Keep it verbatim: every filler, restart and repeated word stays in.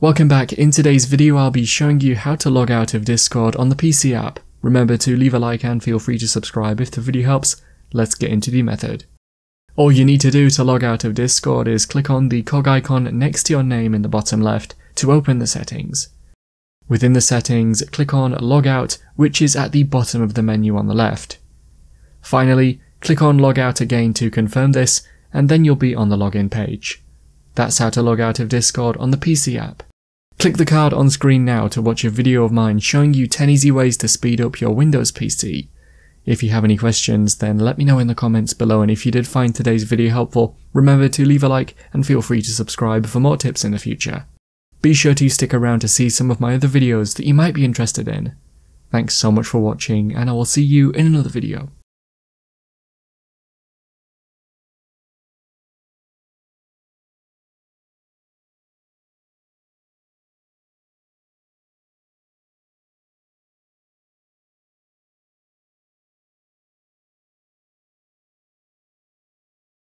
Welcome back. In today's video I'll be showing you how to log out of Discord on the P C app. Remember to leave a like and feel free to subscribe if the video helps. Let's get into the method. All you need to do to log out of Discord is click on the cog icon next to your name in the bottom left to open the settings. Within the settings, click on Log Out, which is at the bottom of the menu on the left. Finally, click on Log Out again to confirm this, and then you'll be on the login page. That's how to log out of Discord on the P C app. Click the card on screen now to watch a video of mine showing you ten easy ways to speed up your Windows P C. If you have any questions, then let me know in the comments below, and if you did find today's video helpful, remember to leave a like and feel free to subscribe for more tips in the future. Be sure to stick around to see some of my other videos that you might be interested in. Thanks so much for watching, and I will see you in another video.